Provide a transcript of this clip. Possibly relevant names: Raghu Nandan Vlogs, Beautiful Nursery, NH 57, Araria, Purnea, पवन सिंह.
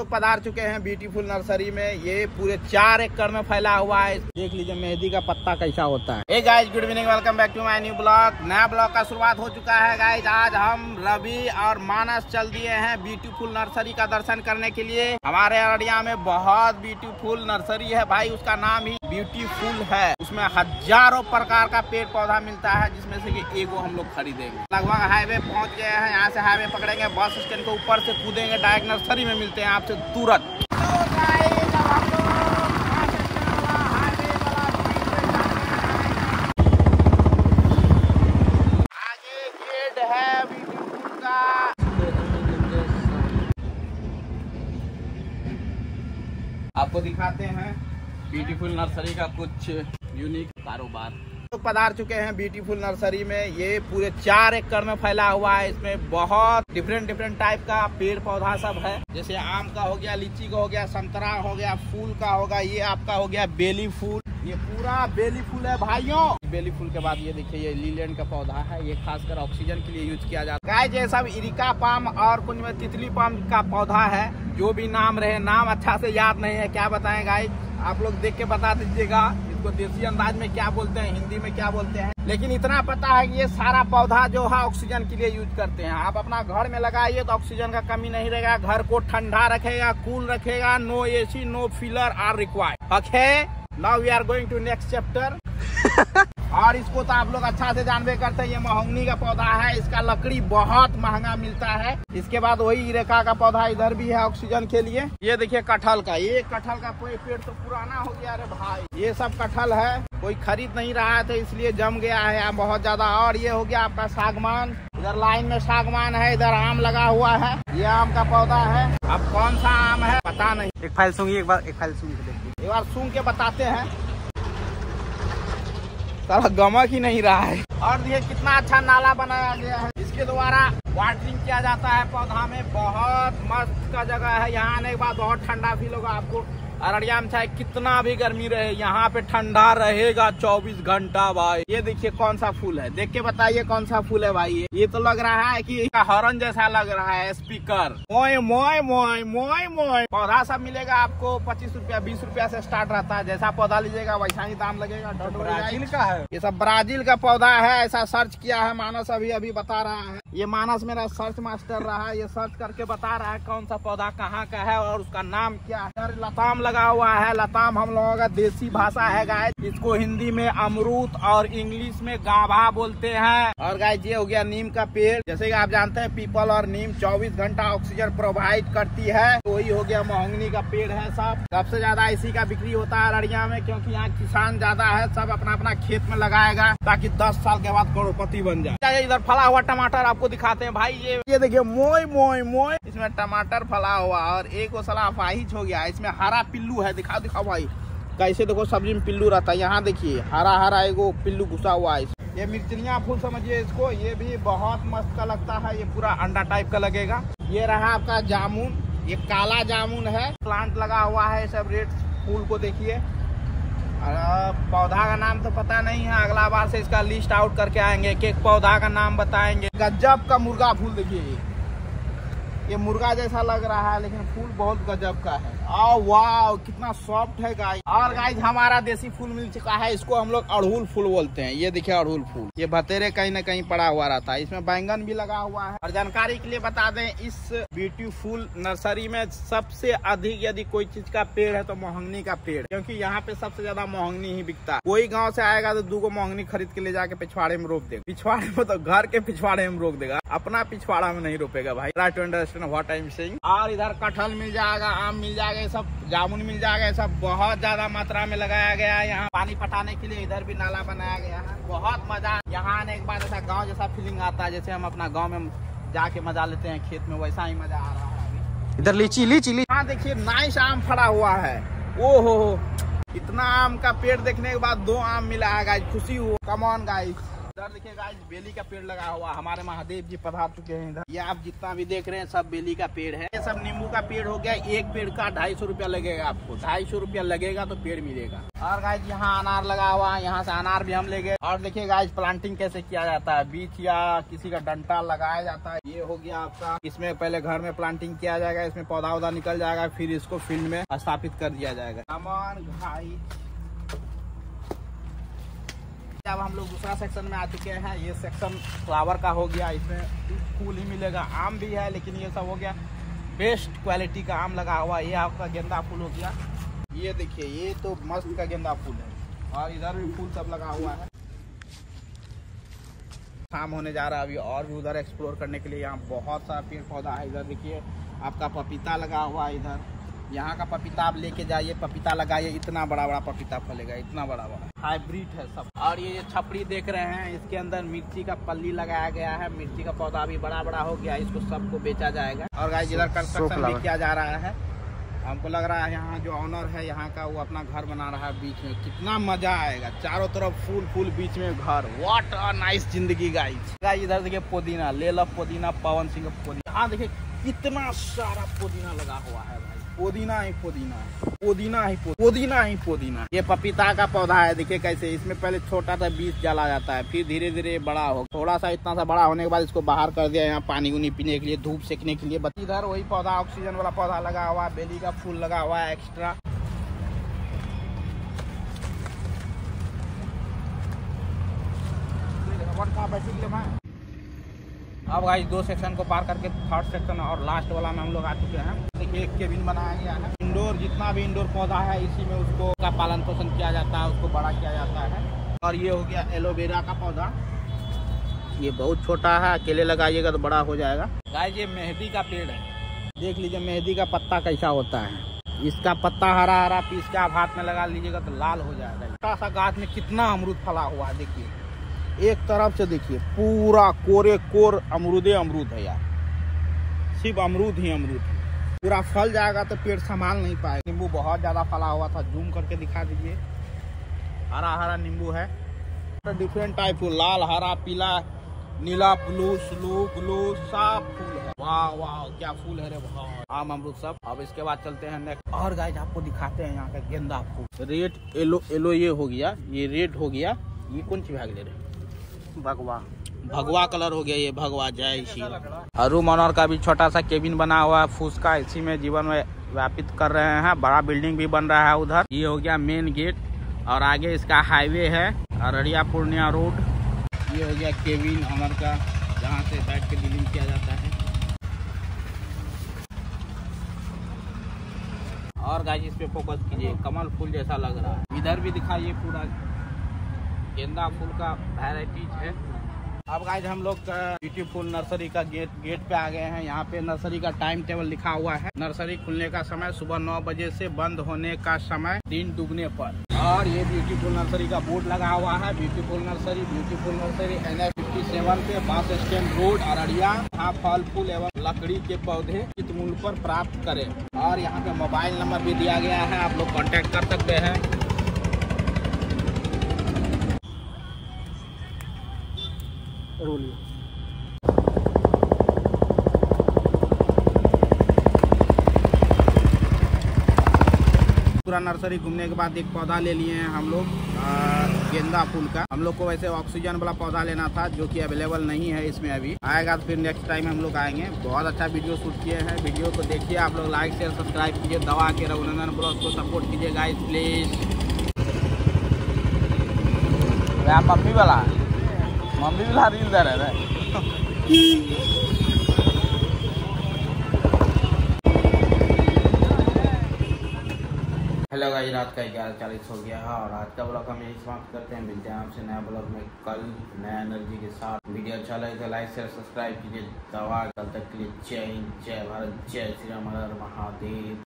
लोग पधार चुके हैं ब्यूटीफुल नर्सरी में। ये पूरे 4 एकड़ में फैला हुआ है। देख लीजिए मेहंदी का पत्ता कैसा होता है। Hey guys, good evening, welcome back to my new blog. नया ब्लॉग का शुरुआत हो चुका है गाइस। आज हम रवि और मानस चल दिए हैं ब्यूटीफुल नर्सरी का दर्शन करने के लिए। हमारे अररिया में बहुत ब्यूटीफुल नर्सरी है भाई, उसका नाम ही ब्यूटीफुल है। उसमें हजारों प्रकार का पेड़ पौधा मिलता है, जिसमें से कि एक वो हम लोग खरीदेंगे। लगभग हाईवे पहुंच गए हैं। यहाँ से हाईवे पकड़ेंगे, बस स्टैंड के ऊपर से कूदेंगे, डायरेक्ट नर्सरी में मिलते हैं आपसे तुरंत। आपको दिखाते हैं ब्यूटीफुल नर्सरी का कुछ यूनिक कारोबार। तो पधार चुके हैं ब्यूटीफुल नर्सरी में। ये पूरे 4 एकड़ में फैला हुआ है। इसमें बहुत डिफरेंट टाइप का पेड़ पौधा सब है, जैसे आम का हो गया, लीची का हो गया, संतरा हो गया, फूल का होगा, ये आपका हो गया बेली फूल। ये पूरा बेली फूल है भाइयों। बेली फूल के बाद ये देखिए, ये लीलैंड का पौधा है। ये खासकर ऑक्सीजन के लिए यूज किया जाता है। ये सब इरिका पाम और कुछ में तितली पाम का पौधा है। जो भी नाम रहे, नाम अच्छा से याद नहीं है, क्या बताएं गाइस। आप लोग देख के बता दीजिएगा इसको देसी अंदाज में क्या बोलते हैं, हिंदी में क्या बोलते हैं। लेकिन इतना पता है कि ये सारा पौधा जो है ऑक्सीजन के लिए यूज करते हैं। आप अपना घर में लगाइए तो ऑक्सीजन का कमी नहीं रहेगा, घर को ठंडा रखेगा, कूल रखेगा। No AC, no feeler are required. Okay, now we are going to next chapter. और इसको तो आप लोग अच्छा से जानबे करते हैं। ये महोगनी का पौधा है, इसका लकड़ी बहुत महंगा मिलता है। इसके बाद वही इरेका का पौधा इधर भी है ऑक्सीजन के लिए। ये देखिए कटहल का, ये कटहल का पेड़ तो पुराना हो गया। अरे भाई, ये सब कटहल है, कोई खरीद नहीं रहा था इसलिए जम गया है यहाँ बहुत ज्यादा। और ये हो गया आपका सागमान। इधर लाइन में सागमान है, इधर आम लगा हुआ है। ये आम का पौधा है, अब कौन सा आम है पता नहीं। एक फल सूंघी, एक बार सूंघ के बताते हैं। सारा गमक ही नहीं रहा है। और देखिए कितना अच्छा नाला बनाया गया है, इसके द्वारा वाटरिंग किया जाता है पौधा में। बहुत मस्त का जगह है। यहाँ आने के बाद बहुत ठंडा फील होगा आपको। अररिया में चाहे कितना भी गर्मी रहे, यहाँ पे ठंडा रहेगा 24 घंटा भाई। ये देखिए कौन सा फूल है, देख के बताइए कौन सा फूल है भाई। ये तो लग रहा है कि हॉर्न जैसा लग रहा है, स्पीकर। मोय मोय मोय मोय मोय। पौधा सब मिलेगा आपको 25 रूपया, 20 रूपया से स्टार्ट रहता है। जैसा पौधा लीजिएगा वैसा ही दाम लगेगा। ब्राजील का है ये सब, ब्राजील का पौधा है। ऐसा सर्च किया है मानस, अभी बता रहा है। ये मानस मेरा सर्च मास्टर रहा है। ये सर्च करके बता रहा है कौन सा पौधा कहाँ का है और उसका नाम क्या है। लताम लगा हुआ है। लताम हम लोगों का देसी भाषा है गाइस। इसको हिंदी में अमरूद और इंग्लिश में गाभा बोलते हैं। और गाइस ये हो गया नीम का पेड़। जैसे कि आप जानते हैं पीपल और नीम 24 घंटा ऑक्सीजन प्रोवाइड करती है। वही हो गया महोगनी का पेड़ है। सबसे ज्यादा इसी का बिक्री होता है अररिया में, क्योंकि यहाँ किसान ज्यादा है। सब अपना अपना खेत में लगाएगा ताकि 10 साल के बाद करोड़पति बन जाए। इधर फला हुआ टमाटर आपको दिखाते हैं भाई। ये देखिए मोय मोय मोय, इसमें टमाटर फला हुआ और एक वो सलाफाइज हो गया। इसमें हरा पिल्लू है, दिखाओ दिखाओ भाई कैसे। देखो सब्जी में पिल्लू रहता है, यहाँ देखिए हरा हरा एगो पिल्लू घुसा हुआ है। ये मिर्चनिया फूल समझिए इसको। ये भी बहुत मस्त का लगता है, ये पूरा अंडा टाइप का लगेगा। ये रहा आपका जामुन, ये काला जामुन है, प्लांट लगा हुआ है। सब रेड फूल को देखिए। पौधा का नाम तो पता नहीं है, अगला बार से इसका लिस्ट आउट करके आएंगे, एक एक पौधा का नाम बताएंगे। गजब का मुर्गा फूल देखिए, ये मुर्गा जैसा लग रहा है लेकिन फूल बहुत गजब का है। ओ वाह, कितना सॉफ्ट है गाइस। और गाइस हमारा देसी फूल मिल चुका है, इसको हम लोग अड़हुल फूल बोलते हैं। ये देखिए अड़हुल फूल, ये भतेरे कहीं न कहीं पड़ा हुआ रहता है। इसमें बैंगन भी लगा हुआ है। और जानकारी के लिए बता दें, इस ब्यूटीफुल नर्सरी में सबसे अधिक यदि कोई चीज का पेड़ है तो महोगनी का पेड़, क्योंकि यहाँ पे सबसे ज्यादा महोगनी ही बिकता है। कोई गाँव से आएगा तो 2 महोगनी खरीद के ले जाके पिछवाड़े में रोप देगा। पिछवाड़े में तो घर के पिछवाड़े में रोप देगा, अपना पिछवाड़ा में नहीं रोपेगा भाई। Right, what I am saying. और इधर कटहल मिल जाएगा, आम मिल जाएगा, ये सब जामुन मिल जाएगा। ये सब बहुत ज्यादा मात्रा में लगाया गया है। यहाँ पानी पटाने के लिए इधर भी नाला बनाया गया है। बहुत मजा यहाँ आने के बाद ऐसा गांव जैसा फीलिंग आता है, जैसे हम अपना गांव में जाके मजा लेते हैं खेत में, वैसा ही मजा आ रहा है। इधर लीची लीची, हाँ देखिए नाइस आम फड़ा हुआ है। ओ हो, इतना आम का पेड़ देखने के बाद 2 आम मिला है गाइस, खुशी हो। Come on guys. इधर देखिए गाइस बेली का पेड़ लगा हुआ, हमारे महादेव जी पधार चुके हैं इधर। ये आप जितना भी देख रहे हैं सब बेली का पेड़ है, ये सब नींबू का पेड़ हो गया। एक पेड़ का 250 रुपया लगेगा आपको, 250 रुपया लगेगा तो पेड़ मिलेगा। और गाइस यहाँ अनार लगा हुआ है, यहाँ से अनार भी हम ले गए। और देखिये गाइस प्लांटिंग कैसे किया जाता है, बीज या किसी का डंटा लगाया जाता है। ये हो गया आपका, इसमें पहले घर में प्लांटिंग किया जाएगा, इसमें पौधा उधा निकल जाएगा, फिर इसको फील्ड में स्थापित कर दिया जाएगा। सामान घाई अब हम लोग दूसरा सेक्शन में आ चुके हैं। ये सेक्शन फ्लावर का हो गया, इसमें फूल ही मिलेगा, आम भी है लेकिन ये सब हो गया। बेस्ट क्वालिटी का आम लगा हुआ, ये आपका गेंदा फूल हो गया। ये देखिए ये तो मस्त का गेंदा फूल है। और इधर भी फूल सब लगा हुआ है। शाम होने जा रहा है अभी, और भी उधर एक्सप्लोर करने के लिए यहाँ बहुत सारा पेड़ पौधा है। इधर देखिए आपका पपीता लगा हुआ है, इधर यहाँ का पपीता आप लेके जाइए, पपीता लगाइए, इतना बड़ा बड़ा पपीता फलेगा, इतना बड़ा बड़ा हाइब्रिड है सब। और ये छपरी देख रहे हैं, इसके अंदर मिर्ची का पल्ली लगाया गया है, मिर्ची का पौधा भी बड़ा बड़ा हो गया, इसको सबको बेचा जाएगा। और गाइस इधर कंस्ट्रक्शन भी किया जा रहा है, हमको लग रहा है यहाँ जो ऑनर है यहाँ का वो अपना घर बना रहा है बीच में, कितना मजा आएगा, चारों तरफ फूल फूल बीच में घर, व्हाट अ नाइस जिंदगी गाइस। गाइस इधर देखिए पुदीना, लेला पुदीना, पवन सिंह पुदीना, हाँ देखिए कितना सारा पुदीना लगा हुआ है भाई, पुदीना ही पुदीना है, पुदीना ही पुदीना ही पुदीना। ये पपीता का पौधा है, देखिए कैसे इसमें पहले छोटा सा बीज डाला जाता है, फिर धीरे धीरे बड़ा हो, थोड़ा सा इतना सा बड़ा होने के बाद इसको बाहर कर दिया यहाँ पानी उनी पीने के लिए, धूप सेकने के लिए। इधर वही पौधा ऑक्सीजन वाला पौधा लगा हुआ, बेली का फूल लगा हुआ है एक्स्ट्रा। अब भाई दो सेक्शन को पार करके थर्ड सेक्शन और लास्ट वाला में हम लोग आ चुके हैं। देखिए एक केबिन बनाया गया है, इंडोर जितना भी इंडोर पौधा है इसी में उसको का पालन पोषण किया जाता है, उसको बड़ा किया जाता है। और ये हो गया एलोवेरा का पौधा, ये बहुत छोटा है, अकेले लगाइएगा तो बड़ा हो जाएगा। गाइस ये मेहंदी का पेड़ है, देख लीजिए मेहंदी का पत्ता कैसा होता है, इसका पत्ता हरा हरा पीस के आप हाथ में लगा लीजिएगा तो लाल हो जाएगा। छोटा सा गाछ में कितना अमरूद फला हुआ है, देखिए एक तरफ से देखिए पूरा कोरे कोर अमरूदे अमरूद है यार, सिर्फ अमरूद ही अमरूद है। पूरा फल जाएगा तो पेड़ संभाल नहीं पाएगा। नींबू बहुत ज़्यादा फला हुआ था, जूम करके दिखा दीजिए, हरा हरा नींबू है, तो डिफरेंट टाइप के लाल हरा पीला नीला ब्लू स्लू ब्लू सब फूल है। वाह वाह क्या फूल है रे, वाह आम अमरूद सब। अब इसके बाद चलते हैं नेक्स्ट, और गाइस आपको दिखाते हैं यहाँ का गेंदा फूल। रेड येलो येलो ये हो गया, ये रेड हो गया, ये कौन सी भाग ले रहे, भगवा भगवा कलर हो गया, ये भगवा जय श्री। अरू मनोहर का भी छोटा सा केबिन बना हुआ है, फूसका इसी में जीवन में व्यापित कर रहे हैं। बड़ा बिल्डिंग भी बन रहा है उधर। ये हो गया मेन गेट और आगे इसका हाईवे है अररिया पूर्णिया रोड। ये हो गया केबिन ऑनर का, जहाँ से बैठ के डीलिंग किया जाता है। और गाइस इस पे फोकस कीजिए, कमल फूल जैसा लग रहा है। इधर भी दिखाइए, पूरा गेंदा फूल का वैराइटीज है। अब गाइस हम लोग ब्यूटीफुल नर्सरी का गेट पे आ गए हैं। यहाँ पे नर्सरी का टाइम टेबल लिखा हुआ है, नर्सरी खुलने का समय सुबह 9 बजे से, बंद होने का समय दिन डूबने पर। और ये ब्यूटीफुल नर्सरी का बोर्ड लगा हुआ है, ब्यूटीफुल नर्सरी NH 57 पे, बस स्टैंड रोड अररिया। यहाँ फल फूल एवं लकड़ी के पौधे उचित मूल्य पर प्राप्त करें। और यहाँ पे मोबाइल नंबर भी दिया गया है, आप लोग कॉन्टेक्ट कर सकते हैं। पूरा नर्सरी घूमने के बाद एक पौधा ले लिए हैं हम लोग, गेंदा फूल का। हम लोग को वैसे ऑक्सीजन वाला पौधा लेना था जो कि अवेलेबल नहीं है इसमें अभी, आएगा तो फिर नेक्स्ट टाइम हम लोग आएंगे। बहुत अच्छा वीडियो शूट किए हैं, वीडियो को देखिए आप लोग, लाइक शेयर सब्सक्राइब कीजिए, दवा के रघुनंदन ब्रोस को सपोर्ट कीजिए गाइस प्लीज। मम्मी वाला रील दे रहे हैं। हेलो गाइस रात का 11:40 हो गया है और आज का ब्लॉग हम यही समाप्त करते हैं। मिलते हैं आपसे नया ब्लॉग में कल नया एनर्जी के साथ। वीडियो अच्छा लगे तो लाइक शेयर सब्सक्राइब कीजिए। दवा कल तक के लिए जय हिंद, जय भारत, जय श्री राम, हर हर महादेव।